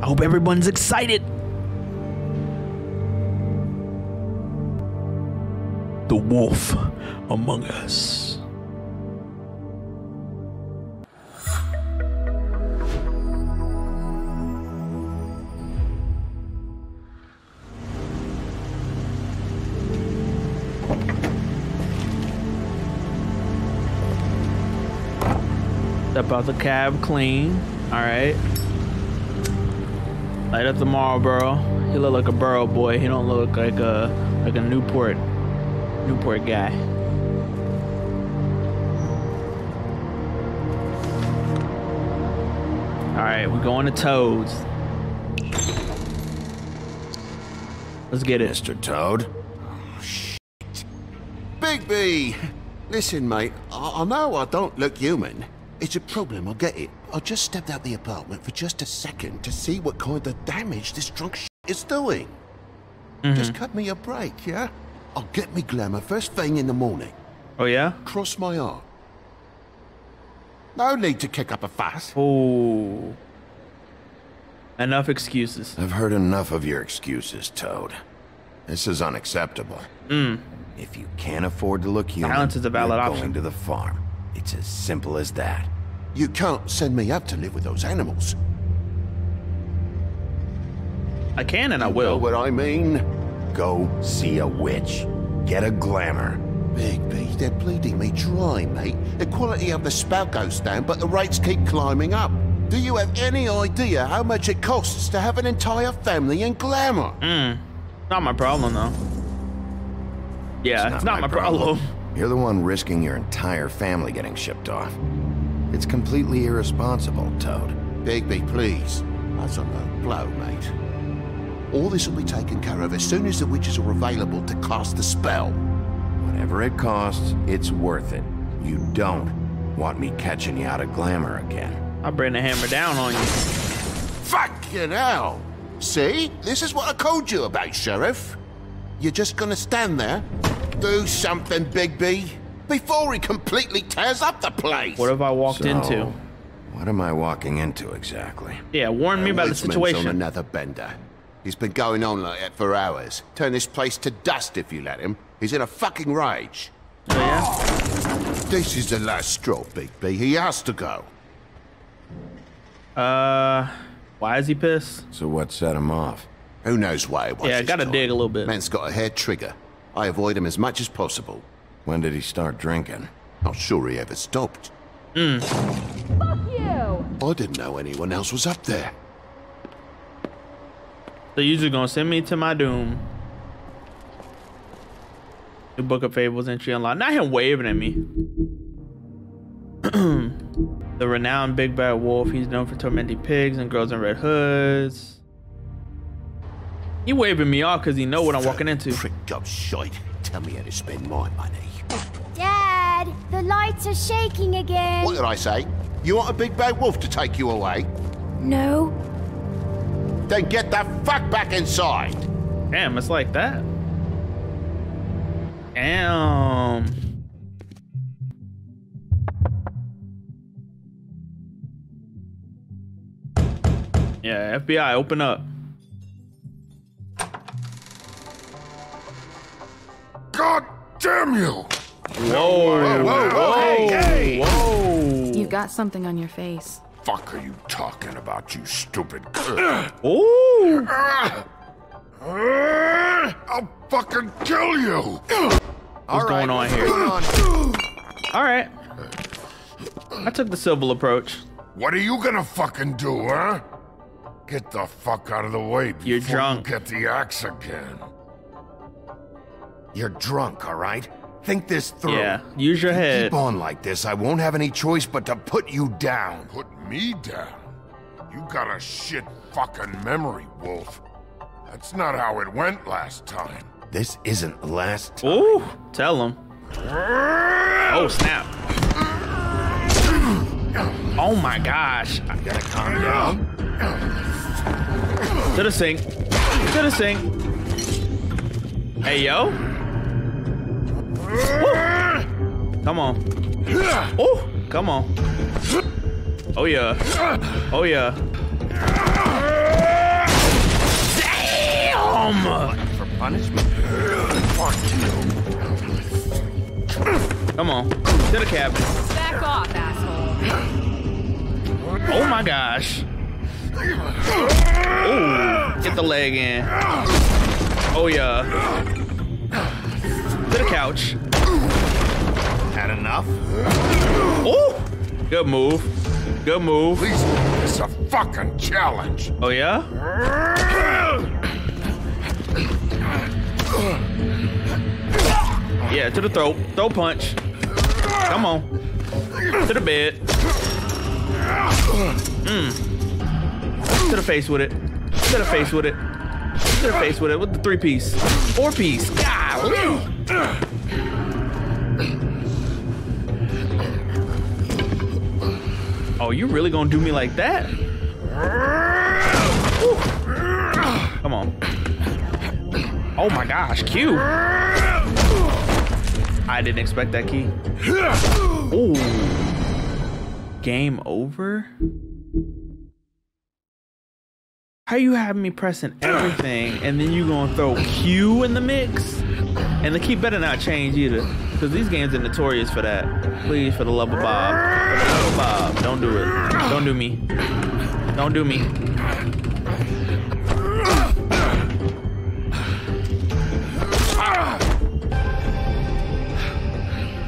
I hope everyone's excited. The Wolf Among Us. Step out the cab clean. All right. Light up the Marlboro. He look like a Borough boy. He don't look like a Newport guy. All right, we're going to Toad's. Let's get it. Mr. Toad. Oh, shit. Bigby! Listen, mate, I know I don't look human. It's a problem, I get it. I just stepped out the apartment for just a second to see what kind of damage this drunk shit is doing. Just cut me a break, yeah? I'll get me glamour first thing in the morning. Oh, yeah? Cross my arm. No need to kick up a fuss. Oh. Enough excuses. I've heard enough of your excuses, Toad. This is unacceptable. If you can't afford to look human, silence is a valid option. Going to the farm. It's as simple as that. You can't send me up to live with those animals. I can and I will. You know what I mean? Go see a witch. Get a glamour. Bigby, they're bleeding me dry, mate. The quality of the spout goes down, but the rates keep climbing up. Do you have any idea how much it costs to have an entire family in glamour? Not my problem, though. Yeah, it's not my problem. You're the one risking your entire family getting shipped off. It's completely irresponsible, Toad. Bigby, please. That's a low blow, mate. All this will be taken care of as soon as the witches are available to cast the spell. Whatever it costs, it's worth it. You don't want me catching you out of glamour again. I'll bring the hammer down on you. Fucking hell! See? This is what I called you about, Sheriff. You're just gonna stand there? Do something, Bigby, before he completely tears up the place! What have I walked into? What am I walking into, exactly? Yeah, warn me about the situation. On another bender. He's been going on like that for hours. Turn this place to dust if you let him. He's in a fucking rage. Oh, yeah? This is the last straw, Bigby. He has to go. Why is he pissed? So what set him off? Who knows why it was. Yeah, I gotta dig a little bit. Man's got a hair trigger. I avoid him as much as possible. When did he start drinking? Not sure he ever stopped. Fuck you! I didn't know anyone else was up there. So you're just gonna send me to my doom. The Book of Fables entry unlocked. Not him waving at me. The renowned big bad wolf. He's known for tormenting pigs and girls in red hoods. He waving me off because he know what I'm walking into. Prick up shite. Tell me how to spend my money. Dad, the lights are shaking again. What did I say? You want a big bad wolf to take you away? No. Then get the fuck back inside! Damn, it's like that. Damn. Yeah, FBI, open up. God damn you! Whoa, whoa, whoa, whoa, hey, hey. Whoa. You've got something on your face. What the fuck are you talking about, you stupid? Ooh! I'll fucking kill you! What's going on here? Alright. I took the civil approach. What are you gonna fucking do, huh? Get the fuck out of the way before you're drunk. You get the axe again. You're drunk, alright? Think this through. Yeah, use your head. Keep on like this, I won't have any choice but to put you down. Put me down? You got a shit fucking memory, Wolf. That's not how it went last time. This isn't last time. Ooh, tell him. Oh, snap. Oh my gosh. I gotta calm down. To the sink. To the sink. Hey, yo. Woo. Come on. Oh, come on. Oh yeah. Oh yeah. punishment. Fuck you. Come on. To the cabin. Back off, asshole. Oh my gosh. Oh, get the leg in. Oh yeah. To the couch. Had enough? Oh! Good move. Good move. Please, it's a fucking challenge. Oh yeah? Yeah, to the throat. Throat punch. Come on. To the bed. Mm. To the face with it. To the face with it. To the face with it. With the 3-piece. 4-piece. God. Oh, you really gonna do me like that? Woo. Come on. Oh my gosh, Q. I didn't expect that key. Ooh. Game over? How you having me pressing everything and then you gonna throw Q in the mix? And the key better not change either. Because these games are notorious for that. Please, for the love of Bob. For the love of Bob. Don't do it. Don't do me. Don't do me.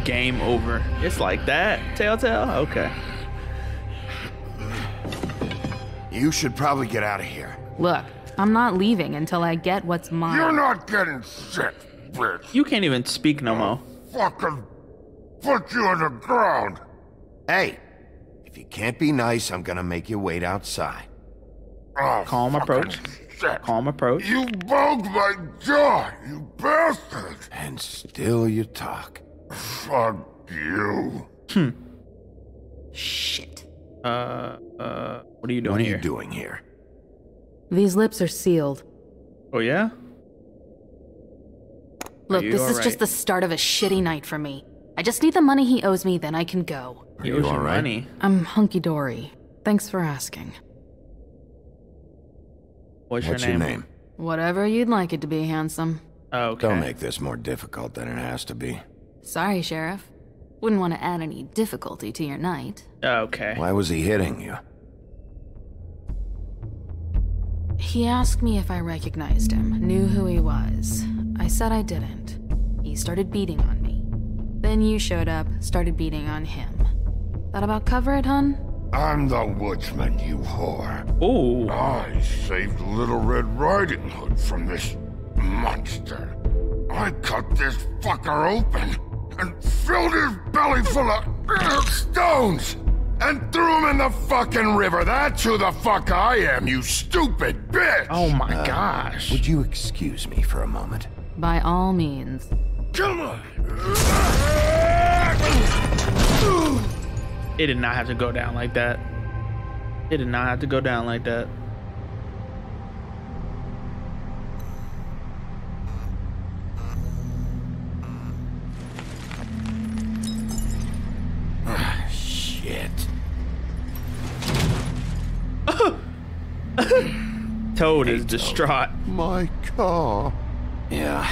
Game over. It's like that, Telltale? Okay. You should probably get out of here. Look, I'm not leaving until I get what's mine. You're not getting shit, bitch. You can't even speak no more. Fucking put you on the ground. Hey, if you can't be nice, I'm gonna make you wait outside. Oh, calm approach. Shit. Calm approach. You broke my jaw, you bastard. And still you talk. Fuck you. Hmm. Shit. What are you doing here? What are you doing here? These lips are sealed. Oh yeah? Look, this is just the start of a shitty night for me. I just need the money he owes me, then I can go. He owes you money. I'm hunky-dory. Thanks for asking. What's your name? Whatever you'd like it to be, handsome. Oh, okay. Don't make this more difficult than it has to be. Sorry, Sheriff. Wouldn't want to add any difficulty to your night. Okay. Why was he hitting you? He asked me if I recognized him, knew who he was. I said I didn't. He started beating on me. Then you showed up, started beating on him. That about cover it, hun? I'm the woodsman, you whore. Ooh. I saved Little Red Riding Hood from this monster. I cut this fucker open and filled his belly full of stones and threw him in the fucking river. That's who the fuck I am, you stupid bitch. Oh my gosh. Would you excuse me for a moment? By all means. Come on. It did not have to go down like that. It did not have to go down like that. Shit. Toad is distraught. My car. Yeah.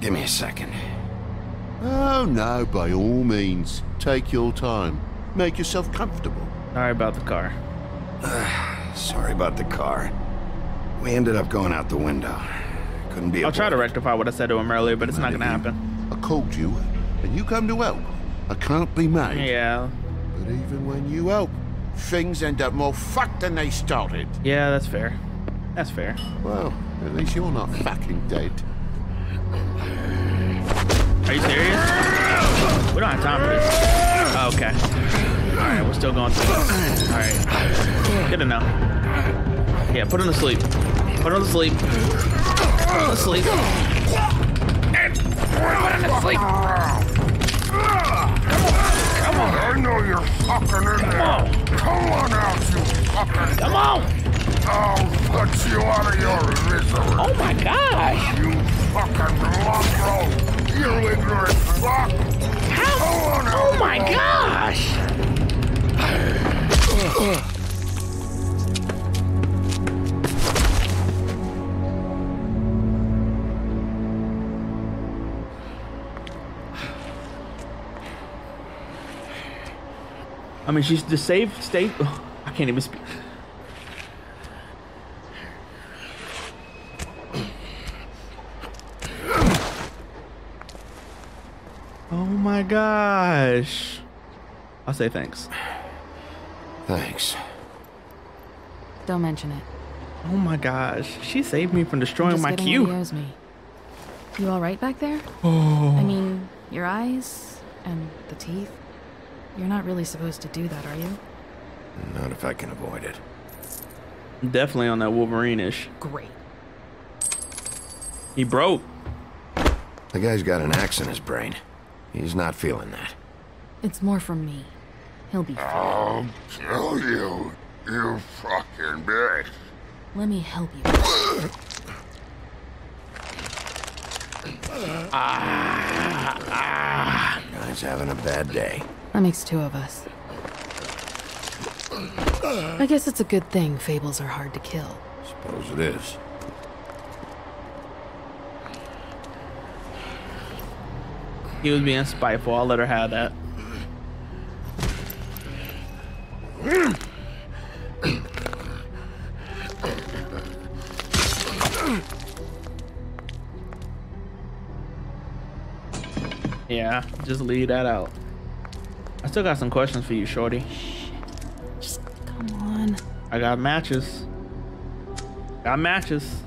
Give me a second. Oh no, by all means. Take your time. Make yourself comfortable. Sorry about the car. Sorry about the car. We ended up going out the window. Couldn't be avoided. I'll try to rectify what I said to him earlier, but it's not gonna happen. I called you, and you come to help. I can't be made. Yeah. But even when you help, things end up more fucked than they started. Yeah, that's fair. That's fair. Well, at least you're not fucking dead. Are you serious? We don't have time for this. Oh, okay. Alright, we're still going through this. Alright. Good enough. Yeah, put him to sleep. Put him to sleep. Put him to sleep. And put him to sleep. Come on. I know you're fucking in there. Come on out, you fucking. Come on. I'll put you out of your misery. Oh my gosh. You fucking lump, you ignorant fuck. How? Oh my gosh. I mean, she's the safe state. Ugh, I can't even speak. Oh my gosh. I'll say thanks. Thanks. Don't mention it. Oh my gosh. She saved me from destroying my cube. He owes me. You all right back there? Oh. I mean, your eyes and the teeth. You're not really supposed to do that, are you? Not if I can avoid it. Definitely on that Wolverine-ish. Great. He broke. The guy's got an axe in his brain. He's not feeling that. It's more from me. He'll be fine. I'll kill you, you fucking bitch. Let me help you. Guy's having a bad day. That makes two of us. I guess it's a good thing fables are hard to kill. Suppose it is. He was being spiteful. I'll let her have that. Yeah, just leave that out. I still got some questions for you, Shorty. Shit. Just come on. I got matches. Got matches.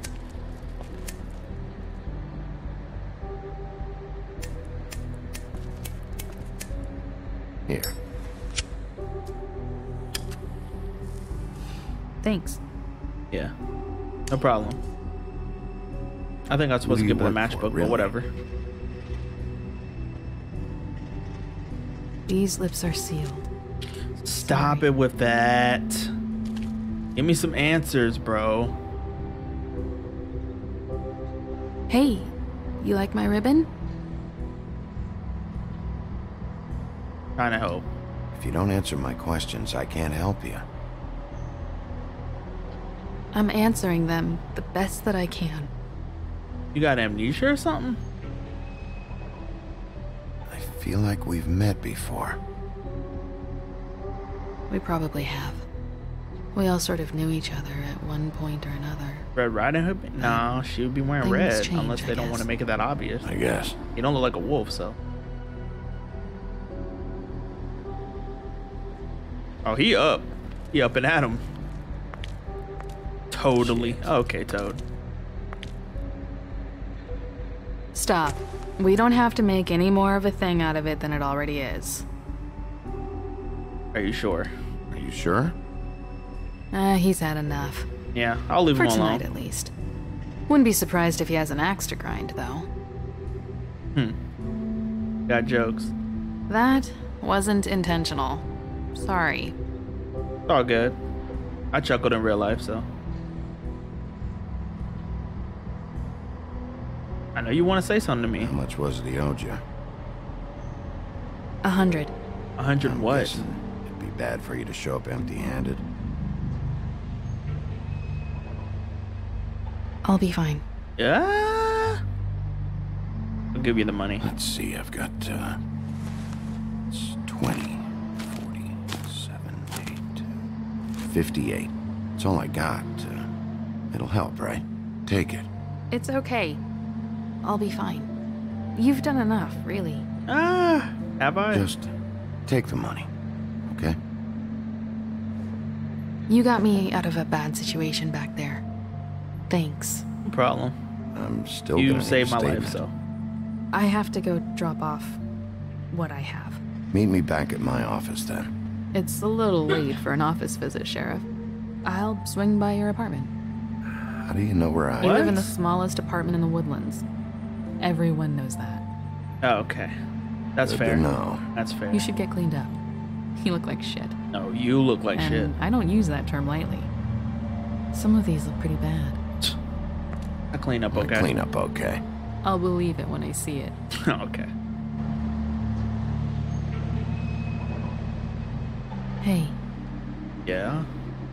Here. Thanks. Yeah. No problem. I think I was supposed to give her the matchbook, really? But whatever. These lips are sealed. Stop it with that. Give me some answers, bro. Hey, you like my ribbon? Trying to help. If you don't answer my questions, I can't help you. I'm answering them the best that I can. You got amnesia or something? I feel like we've met before. We probably have. We all sort of knew each other at one point or another. Red Riding Hood? No, she would be wearing red unless they don't want to make it that obvious. I guess. You don't look like a wolf, so. Oh, he up. He up and at him. Totally. Okay, Toad. Stop. We don't have to make any more of a thing out of it than it already is. Are you sure? Are you sure? He's had enough. Yeah, I'll leave him alone. For tonight, at least. Wouldn't be surprised if he has an axe to grind, though. Hmm. Got jokes. That wasn't intentional. Sorry. It's all good. I chuckled in real life, so. I know you want to say something to me. How much was it he owed you? 100. 100 what? It'd be bad for you to show up empty-handed. I'll be fine. Yeah. I'll give you the money. Let's see. I've got it's 20, 40, 7, 8, 58. It's all I got. It'll help, right? Take it. It's okay. I'll be fine. You've done enough, really. Have I? Just take the money, okay? You got me out of a bad situation back there. Thanks. No problem. I'm still gonna need a statement. You saved my life, so. I have to go drop off what I have. Meet me back at my office, then. It's a little late for an office visit, Sheriff. I'll swing by your apartment. How do you know where I am? You live in the smallest apartment in the Woodlands. Everyone knows that. Oh, okay. That's fair. No. That's fair. You should get cleaned up. You look like shit. No, you look like shit. I don't use that term lightly. Some of these look pretty bad. I clean up okay. I clean up okay. I'll believe it when I see it. Okay. Hey. Yeah?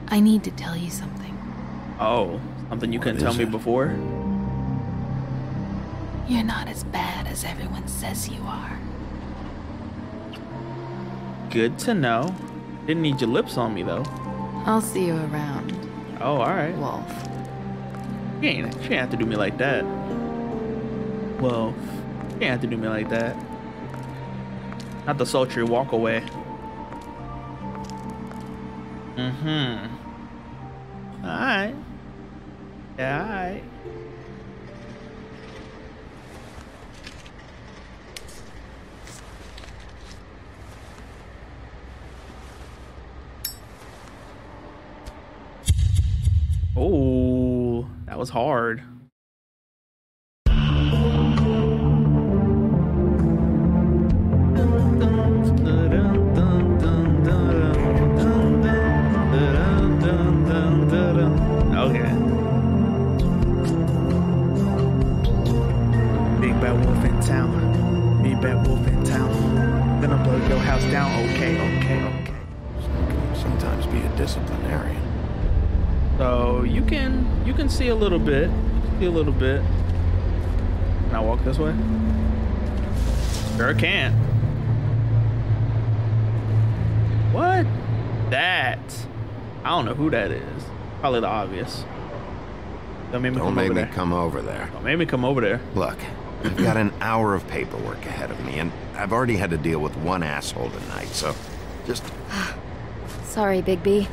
I need to tell you something. Oh, something you couldn't tell me before? You're not as bad as everyone says you are. Good to know. Didn't need your lips on me, though. I'll see you around. Oh, alright. Wolf. You ain't have to do me like that. Wolf. You ain't have to do me like that. Not the sultry walk away. Mm-hmm. Alright. Yeah, alright. Oh, that was hard. See a little bit. See a little bit. Can I walk this way? Sure can't. What? That? I don't know who that is. Probably the obvious. Don't make me come over there. Don't make me come over there. Look, I've got an hour of paperwork ahead of me, and I've already had to deal with one asshole tonight, so just... Sorry, Bigby.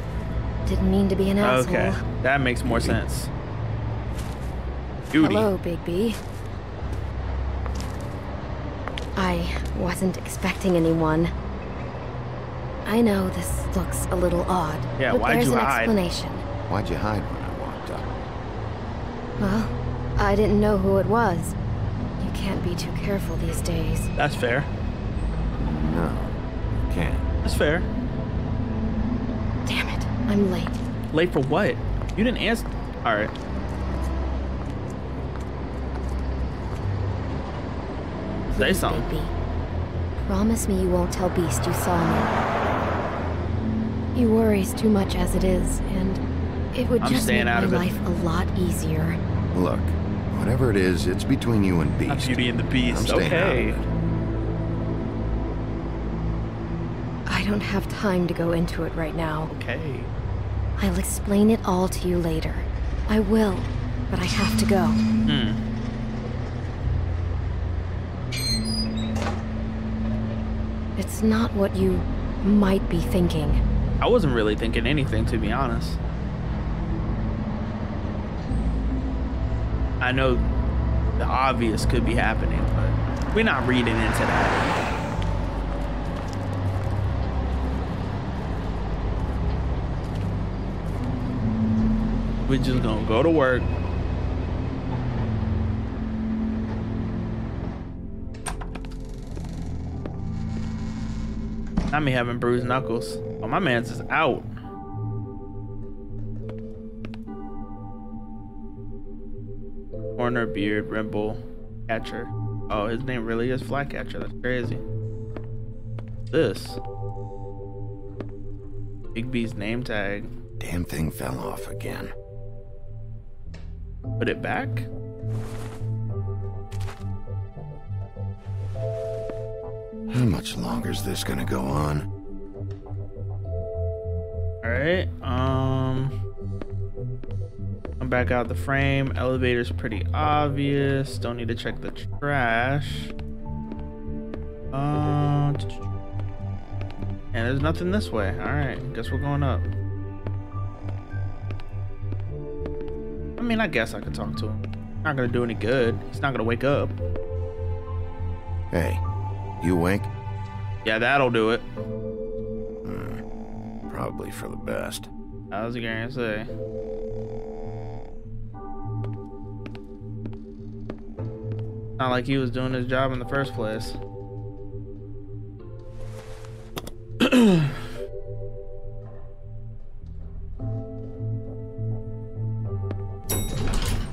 Didn't mean to be an asshole. Okay, that makes more sense. Duty. Hello, Bigby. I wasn't expecting anyone. I know this looks a little odd. Yeah, but why'd you hide? Explanation. Why'd you hide when I walked up? Well, I didn't know who it was. You can't be too careful these days. That's fair. No, you can't. That's fair. Damn it, I'm late. Late for what? You didn't ask. All right. Say something. Bigby. Promise me you won't tell Beast you saw me. He worries too much as it is, and it would just make my life a lot easier. Look, whatever it is, it's between you and Beast. Not Beauty and the Beast. Okay. I don't have time to go into it right now. Okay. I'll explain it all to you later. I will, but I have to go. Hmm. It's not what you might be thinking. I wasn't really thinking anything, to be honest. I know the obvious could be happening, but we're not reading into that. We're just gonna go to work. I may having bruised knuckles. Oh, my man's is out. Corner beard, Grimble, Catcher. Oh, his name really is Flycatcher. That's crazy. This Bigby's name tag. Damn thing fell off again. Put it back. How much longer is this gonna go on? Alright, I'm back out the frame. Elevator's pretty obvious. Don't need to check the trash. And there's nothing this way. Alright, guess we're going up. I mean, I guess I could talk to him. Not gonna do any good. He's not gonna wake up. Hey. You wink? Yeah, that'll do it. Probably for the best. I was gonna say. Not like he was doing his job in the first place.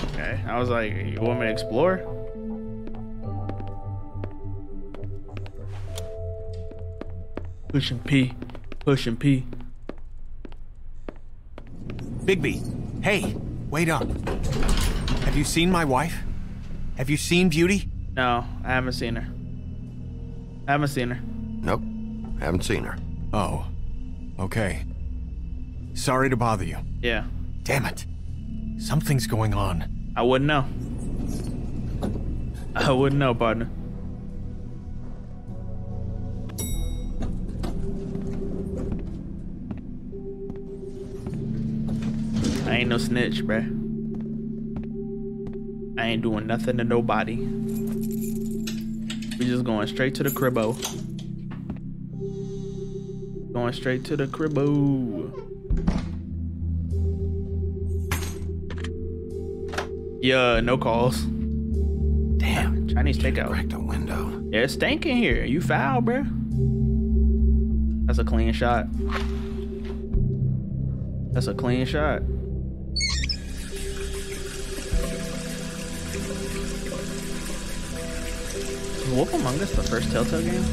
Okay, I was like, you want me to explore? Pushing P. Pushing P. Bigby, hey, wait up. Have you seen my wife? Have you seen Beauty? No, I haven't seen her. I haven't seen her. Nope, I haven't seen her. Oh, Okay. Sorry to bother you. Yeah. Damn it. Something's going on. I wouldn't know. I wouldn't know, partner. I ain't no snitch, bruh. I ain't doing nothing to nobody. We just going straight to the cribbo. Going straight to the cribbo. Yeah, no calls. Damn, Chinese takeout. Cracked the window. Yeah, it's stinking here. You foul, bro. That's a clean shot. That's a clean shot. The Wolf Among Us, the first Telltale game?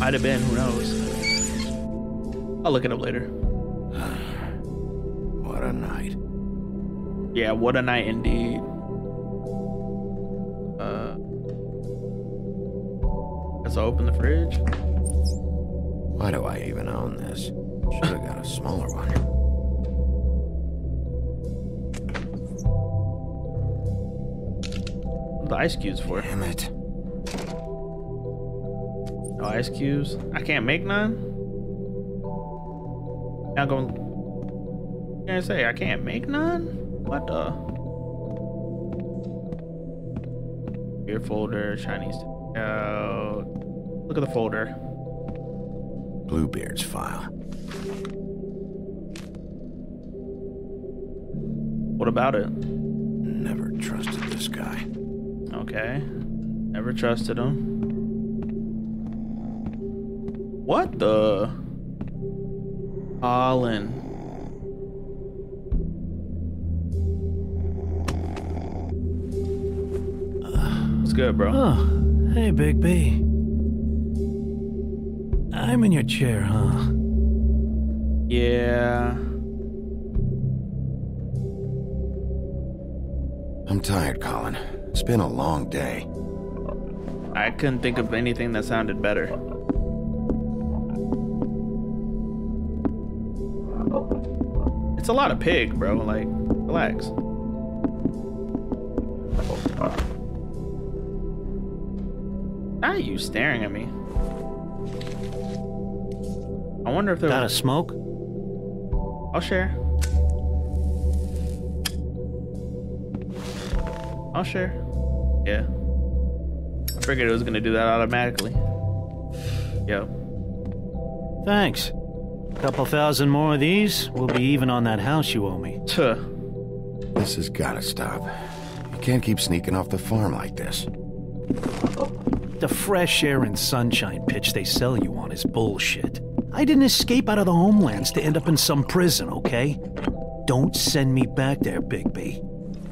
Might have been, who knows? I'll look it up later. What a night. Yeah, what a night indeed. Let's open the fridge. Why do I even own this? Should have got a smaller one. The ice cubes for. Damn it. No ice cubes. I can't make none. Not gonna. You can't say I can't make none. What the? Beer folder, Chinese. Look at the folder. Bluebeard's file. What about it? Never trusted this guy. Okay, never trusted him. What the? Holland. What's good, bro? Oh, hey, Big B. I'm in your chair, huh? Yeah. I'm tired, Colin. It's been a long day. I couldn't think of anything that sounded better. It's a lot of pig, bro. Like, relax. Why are you staring at me? I wonder if there was... Got a smoke? I'll share. I'll share. Yeah. I figured it was gonna do that automatically. Yo. Thanks. Couple thousand more of these, we'll be even on that house you owe me. Tuh. This has gotta stop. You can't keep sneaking off the farm like this. The fresh air and sunshine pitch they sell you on is bullshit. I didn't escape out of the Homelands to end up in some prison, okay? Don't send me back there, Bigby.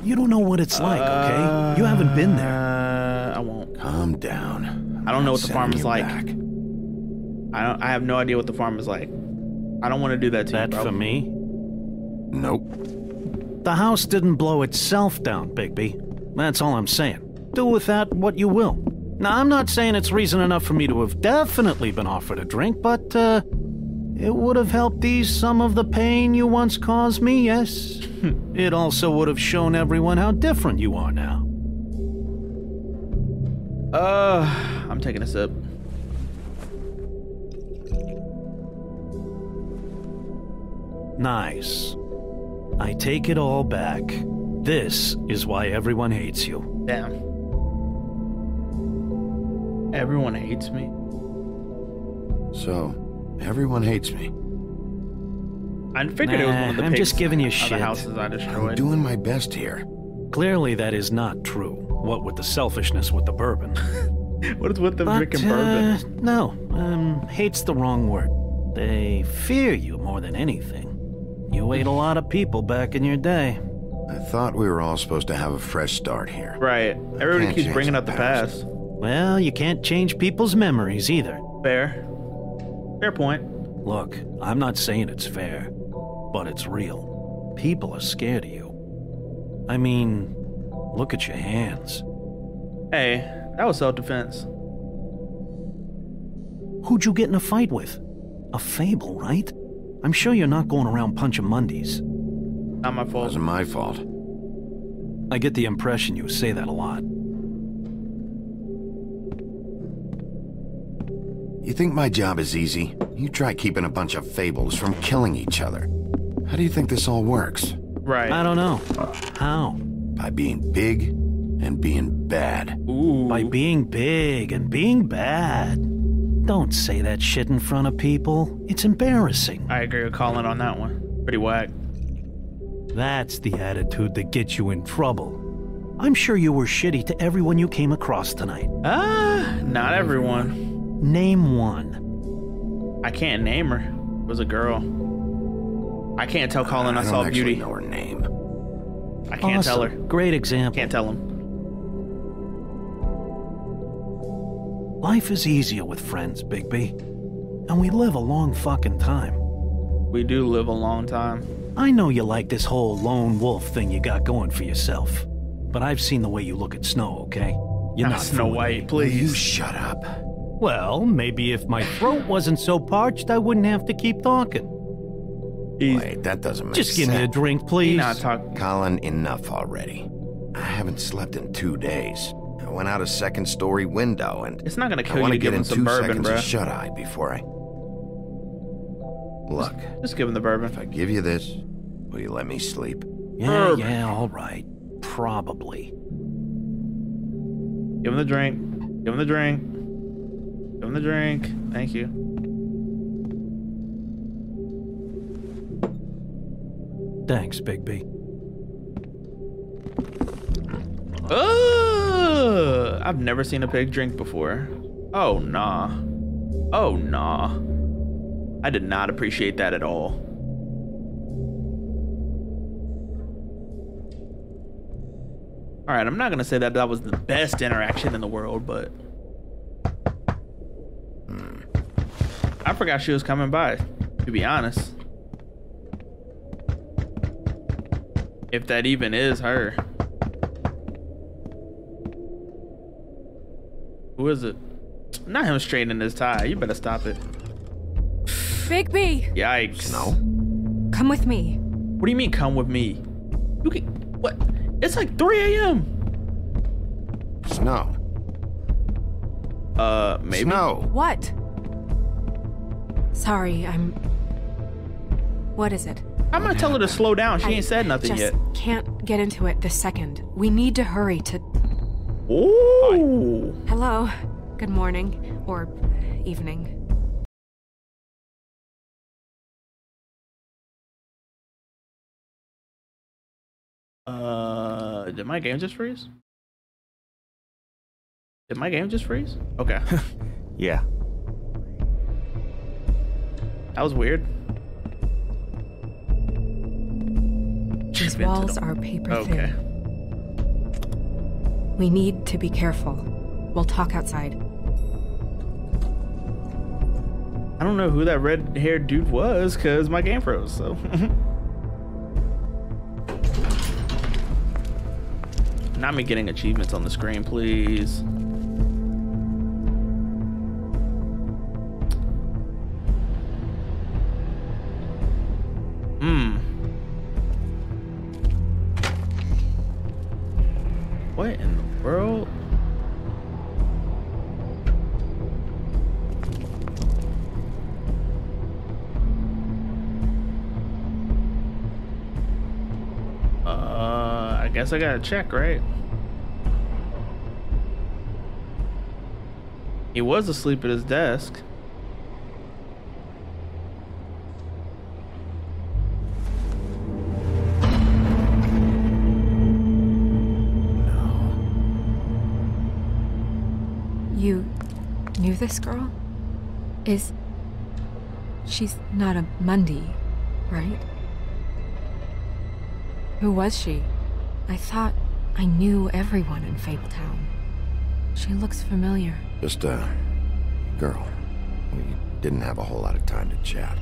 You don't know what it's like, okay? You haven't been there. I won't. Calm down. I don't know what the farm is like. I have no idea what the farm is like. I don't want to do that to you, bro. That for me? Nope. The house didn't blow itself down, Bigby. That's all I'm saying. Do with that what you will. Now, I'm not saying it's reason enough for me to have definitely been offered a drink, but, it would have helped ease some of the pain you once caused me, yes. It also would have shown everyone how different you are now. I'm taking a sip. Nice. I take it all back. This is why everyone hates you. Damn. Everyone hates me? So... everyone hates me. I figured it was one of the I'm just giving you shit. Houses I destroyed. I'm doing my best here. Clearly that is not true. What with the selfishness with the bourbon. What is with the freaking bourbon? No, hate's the wrong word. They fear you more than anything. You ate a lot of people back in your day. I thought we were all supposed to have a fresh start here. Right. Everybody keeps bringing up the past. Well, you can't change people's memories either. Fair. Fair point. Look, I'm not saying it's fair, but it's real. People are scared of you. I mean, look at your hands. Hey, that was self-defense. Who'd you get in a fight with? A fable, right? I'm sure you're not going around punching Mondays. Not my fault. Wasn't my fault. I get the impression you say that a lot. You think my job is easy? You try keeping a bunch of fables from killing each other. How do you think this all works? Right. I don't know. How? By being big and being bad. Ooh. By being big and being bad. Don't say that shit in front of people. It's embarrassing. I agree with Colin on that one. Pretty whack. That's the attitude that gets you in trouble. I'm sure you were shitty to everyone you came across tonight. Ah, not everyone. Name one. I can't name her. It was a girl. I can't tell Colin I saw beauty. I don't know her name. I can't tell her. Great example. Can't tell him. Life is easier with friends, Bigby. And we live a long fucking time. We do live a long time. I know you like this whole lone wolf thing you got going for yourself. But I've seen the way you look at Snow, okay? You're not Snow White, please. You shut up. Well, maybe if my throat wasn't so parched, I wouldn't have to keep talking. Wait, that doesn't make sense. Just give me a drink, please. Not talking. Colin, enough already. I haven't slept in 2 days. I went out a second-story window, and it's not gonna kill you to give him some bourbon, bro. Shut eye before I look. Just give him the bourbon. If I give you this, will you let me sleep? Yeah, bourbon. Yeah, all right, probably. Give him the drink. Give him the drink. Give him the drink. Thank you. Thanks, Bigby. Oh, I've never seen a pig drink before. Oh, nah. Oh, nah. I did not appreciate that at all. All right, I'm not going to say that that was the best interaction in the world, but... I forgot she was coming by, to be honest. If that even is her. Who is it? Not him straightening his tie. You better stop it. Bigby! Yikes. No. Come with me. What do you mean, come with me? You can... What? It's like 3 a.m. Snow. Maybe. Snow. What? Sorry, I'm... What is it? I'm gonna tell her to slow down. She ain't said nothing yet. I just can't get into it this second. We need to hurry to... Ooh! Hello. Good morning. Or evening. Did my game just freeze? Did my game just freeze? Okay. Yeah. That was weird. These walls are paper thin. We need to be careful. We'll talk outside. I don't know who that red-haired dude was, because my game froze, so... Not me getting achievements on the screen, please. What in the world? I guess I gotta check, right? He was asleep at his desk. You knew this girl? Is... She's not a Mundy, right? Who was she? I thought I knew everyone in Fabletown. She looks familiar. Just a girl. We didn't have a whole lot of time to chat.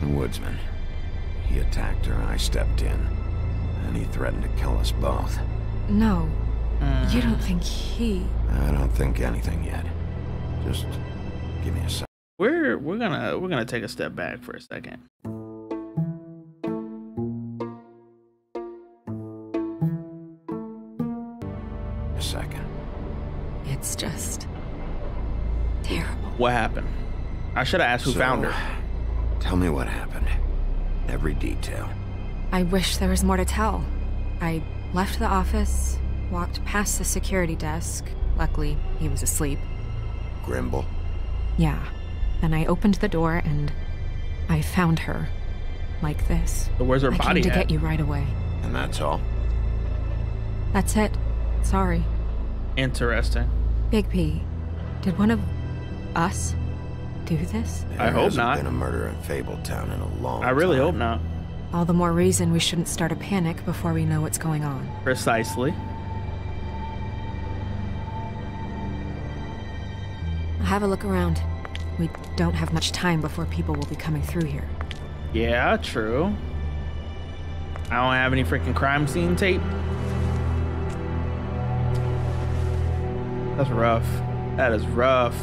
The woodsman. He attacked her and I stepped in. And he threatened to kill us both. No, You don't think he... I don't think anything yet. Just give me a sec. We're gonna take a step back for a second. A second. It's just terrible. What happened? I should have asked who found her. Tell me what happened. Every detail. I wish there was more to tell. I left the office, walked past the security desk. Luckily, he was asleep. Grimble? Yeah. Then I opened the door and I found her. Like this. But where's her body at? I came to get you right away. And that's all? That's it. Sorry. Interesting. Bigby, did one of us do this? I hope not. There hasn't been a murder in Fabletown in a long time. I really hope not. All the more reason we shouldn't start a panic before we know what's going on. Precisely. Have a look around. We don't have much time before people will be coming through here. Yeah, true. I don't have any freaking crime scene tape. That's rough. That is rough.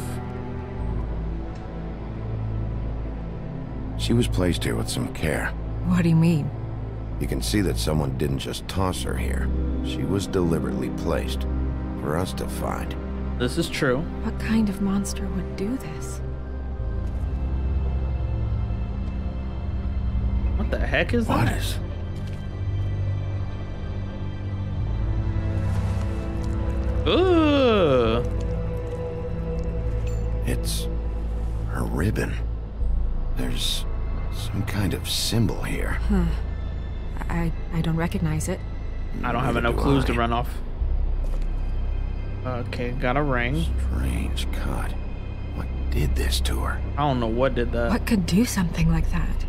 She was placed here with some care. What do you mean? You can see that someone didn't just toss her here. She was deliberately placed for us to find. This is true. What kind of monster would do this? What the heck is that? What is... Ooh. It's her ribbon. There's some kind of symbol here. Huh. I don't recognize it. I don't have enough clues to run off. Okay, got a ring. Strange. God, what did this to her? I don't know what did that. What could do something like that?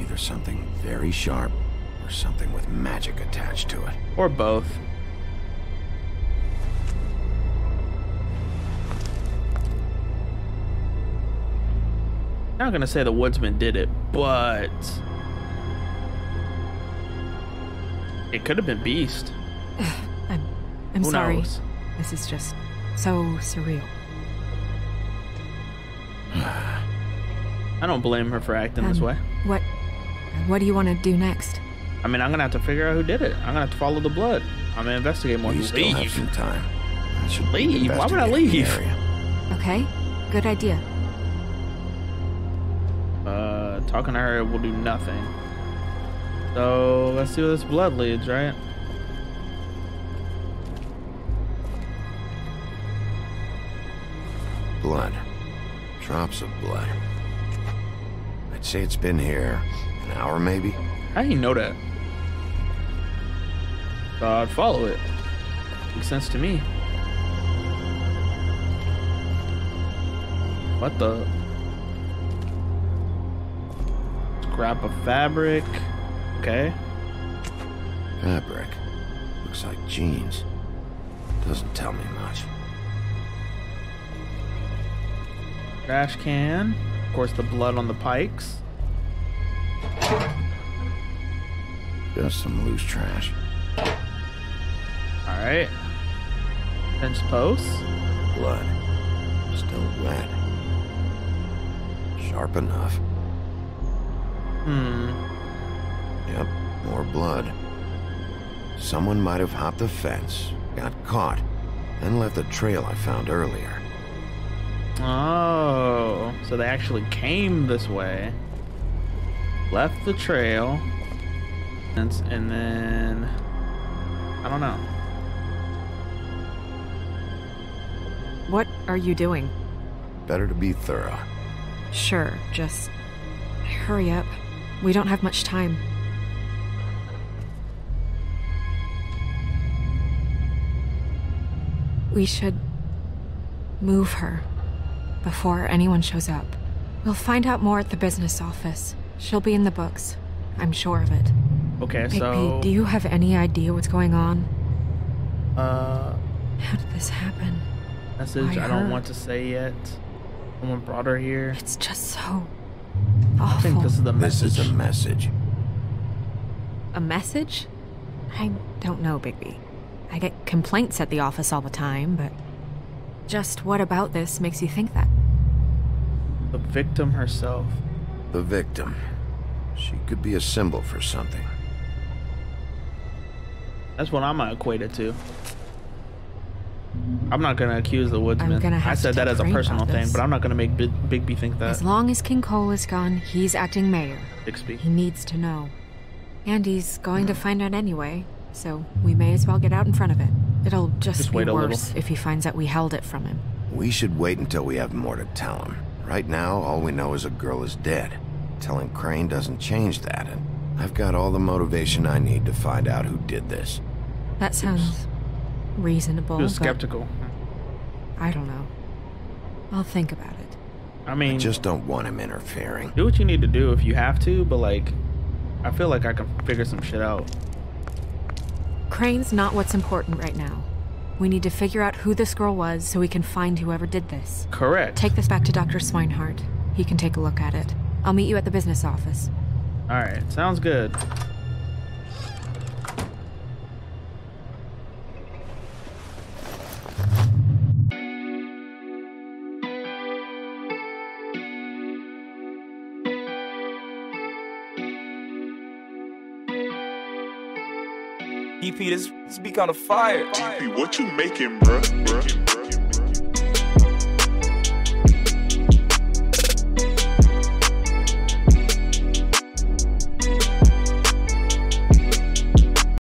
Either something very sharp or something with magic attached to it. Or both. I'm not gonna say the woodsman did it, but it could have been Beast. I'm sorry. Who knows? This is just so surreal. I don't blame her for acting this way. What do you want to do next? I mean, I'm gonna have to figure out who did it. I'm gonna have to follow the blood. I'm gonna investigate more. You still have some time. I should leave. Why would I leave? Okay, good idea. Talking to her will do nothing. So let's see where this blood leads, right? Blood. Drops of blood. I'd say it's been here an hour, maybe. I didn't know that. So I'd follow it. Makes sense to me. What the? Scrap of fabric. Okay. Fabric. Looks like jeans. Doesn't tell me much. Trash can. Of course, the blood on the pikes. Just some loose trash. Alright. Fence post. Blood. Still wet. Sharp enough. Yep, more blood. Someone might have hopped the fence, got caught, then left the trail I found earlier. Oh, so they actually came this way, left the trail, and then I don't know. What are you doing? Better to be thorough. Sure, just hurry up. We don't have much time. We should move her. Before anyone shows up. We'll find out more at the business office. She'll be in the books. I'm sure of it. Okay, Big so... Pete, do you have any idea what's going on? How did this happen? Message I don't want to say yet. Someone brought her here. It's just so awful. I think this is the message. This is a message. A message? I don't know, Bigby. I get complaints at the office all the time, but just what about this makes you think that? The victim herself. The victim. She could be a symbol for something. That's what I'm gonna equate it to. I'm not gonna accuse the woodsman. I said that as a personal thing, but I'm not gonna make Bigby think that. As long as King Cole is gone, he's acting mayor. Bixby. He needs to know. And he's going to find out anyway, so we may as well get out in front of it. It'll just be worse if he finds out we held it from him. We should wait until we have more to tell him. Right now, all we know is a girl is dead. Telling Crane doesn't change that, and I've got all the motivation I need to find out who did this. That sounds reasonable. He was skeptical. I don't know. I'll think about it. I mean, I just don't want him interfering. Do what you need to do if you have to, but like, I feel like I can figure some shit out. Crane's not what's important right now. We need to figure out who this girl was so we can find whoever did this. Correct. Take this back to Dr. Swinehart. He can take a look at it. I'll meet you at the business office. All right, sounds good. EP, this be kind of fire. EP, what you making, bruh?